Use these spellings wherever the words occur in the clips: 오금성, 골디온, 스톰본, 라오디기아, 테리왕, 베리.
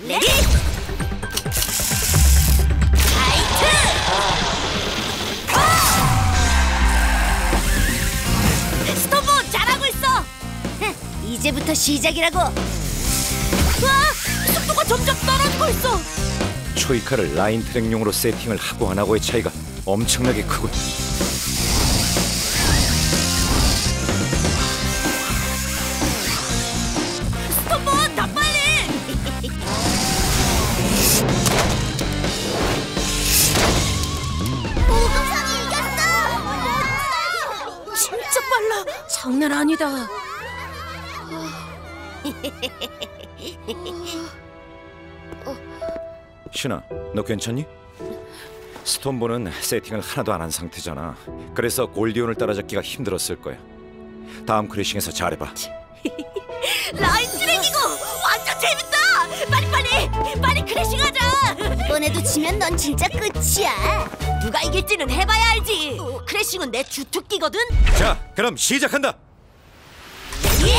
레디! 파이트! 고! 스톰본 잘하고 있어! 이제부터 시작이라고! 와! 속도가 점점 떨어지고 있어! 초이카를 라인 트랙용으로 세팅을 하고 안 하고의 차이가 엄청나게 크군. 스톰본 더 빨리! 오금성이 이겼어! 진짜 빨라! 장난 아니다. 신아, 너 괜찮니? 스톰본은 세팅을 하나도 안 한 상태잖아. 그래서 골디온을 따라잡기가 힘들었을 거야. 다음 크래싱에서 잘해봐. 라인 트랙이고 완전 재밌다! 빨리 크래싱하자! 이번에도 지면 넌 진짜 끝이야. 누가 이길지는 해봐야 알지. 크래싱은 내 주특기거든? 자, 그럼 시작한다! 예!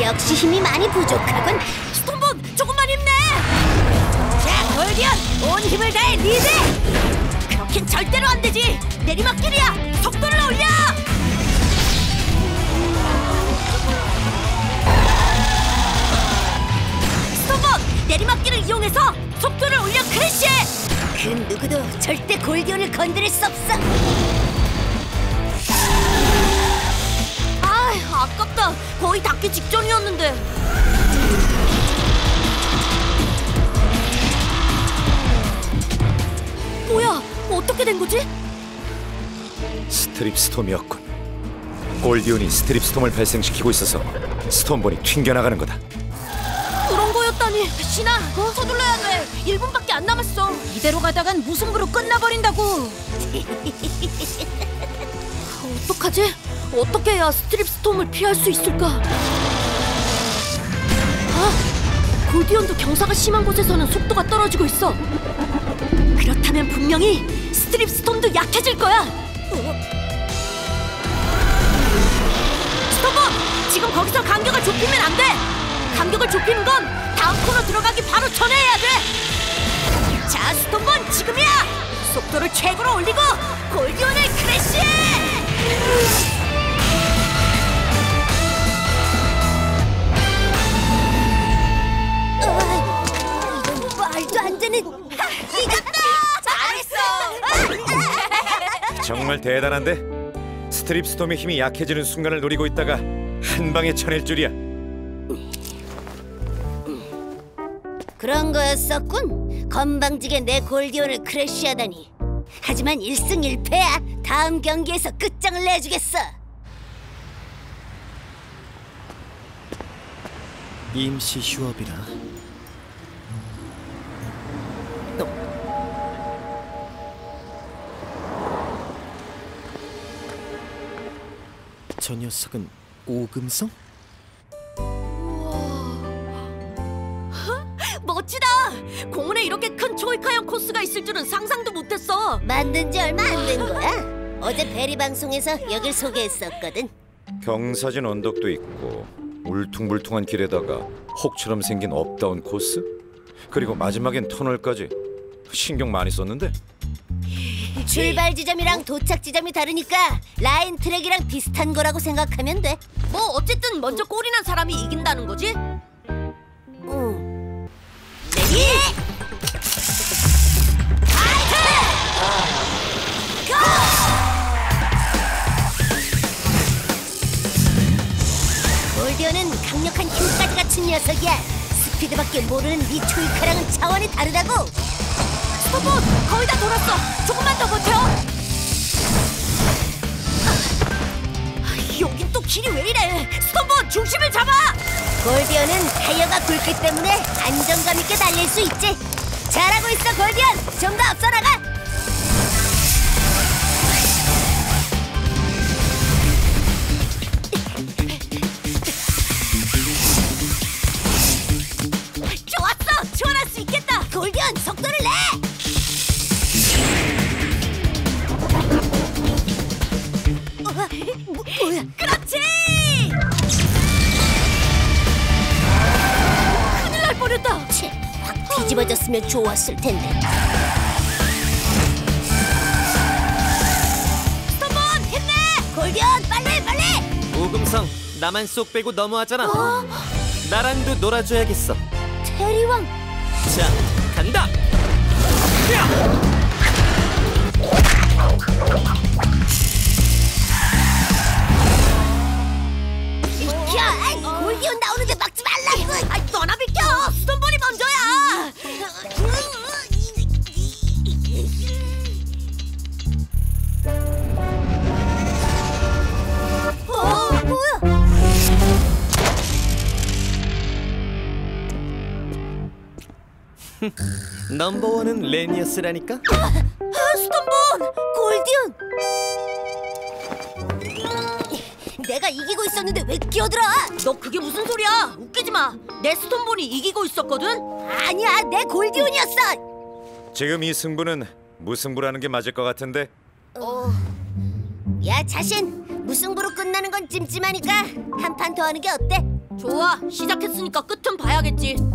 역시 힘이 많이 부족하군. 스톰본 조금만 힘내. 자, 골디온 온 힘을 다해 리드. 그렇긴 절대로 안 되지. 내리막길이야. 속도를 올려. 스톰본 내리막길을 이용해서 속도를 올려 크래쉬해. 그 누구도 절대 골디온을 건드릴 수 없어. 아깝다. 거의 닿기 직전이었는데. 뭐야? 어떻게 된 거지? 스트립스톰이었군. 골디온이 스트립스톰을 발생시키고 있어서 스톰본이 튕겨나가는 거다. 그런 거였다니. 신아, 서둘러야 돼. 1분밖에 안 남았어. 이대로 가다간 무승부로 끝나버린다고. 어떡하지? 어떻게 해야 스트립스톰을 피할 수 있을까? 아! 골디온도 경사가 심한 곳에서는 속도가 떨어지고 있어. 그렇다면 분명히 스트립스톰도 약해질 거야. 스톰본! 지금 거기서 간격을 좁히면 안 돼! 간격을 좁히는 건 다음 코너 들어가기 바로 전에 해야 돼! 자, 스톰본 지금이야! 속도를 최고로 올리고 골디온을 크래쉬해! 이겼다! 잘했어! 정말 대단한데? 스트립스톰의 힘이 약해지는 순간을 노리고 있다가 한 방에 쳐낼 줄이야. 그런 거였었군. 건방지게 내 골디온을 크래쉬하다니. 하지만 1승 1패야. 다음 경기에서 끝장을 내주겠어. 임시 휴업이라. 저 녀석은 오금성? 우와. 멋지다! 공원에 이렇게 큰 초이카형 코스가 있을 줄은 상상도 못했어. 만든 지 얼마 안 된 거야. 어제 베리 방송에서 여길 소개했었거든. 경사진 언덕도 있고 울퉁불퉁한 길에다가 혹처럼 생긴 업다운 코스? 그리고 마지막엔 터널까지. 신경 많이 썼는데? 출발 지점이랑 도착 지점이 다르니까 라인 트랙이랑 비슷한 거라고 생각하면 돼. 뭐 어쨌든 먼저 골이 난 사람이 이긴다는 거지? 응. 레디! 파이트! 고! 골디온은 강력한 힘까지 갖춘 녀석이야. 스피드밖에 모르는 네 초이카랑은 차원이 다르다고. 스톰본 거의 다 돌았어. 조금만 더 버텨. 여긴 또 길이 왜 이래? 스톰본 중심을 잡아. 골디온은 타이어가 굵기 때문에 안정감 있게 달릴 수 있지. 잘하고 있어 골디온. 좀 더 앞서 나가. 좋았어. 지원할 수 있겠다. 골디온 속도를 내. 뭐야? 그렇지! 큰일 날 뻔했다! 치, 확 뒤집어졌으면 좋았을 텐데. 스톰본, 힘내! 골디온, 빨리, 빨리! 오금성, 나만 쏙 빼고 넘어왔잖아. 어? 나랑도 놀아줘야겠어. 테리왕! 자, 간다! 야! 비켜! 골디온 나오는데 막지 말라고! 아이, 너나 비켜! 스톰본이 먼저야! 어? 뭐야? 넘버원은 레니어스라니까? 스톰본! 골디온! 내가 이기고 있었는데 왜 끼어들어? 너 그게 무슨 소리야? 웃기지 마! 내 스톰본이 이기고 있었거든? 아니야, 내 골디온이었어! 지금 이 승부는 무승부라는 게 맞을 것 같은데? 야, 자신! 무승부로 끝나는 건 찜찜하니까 한 판 더 하는 게 어때? 좋아, 시작했으니까 끝은 봐야겠지.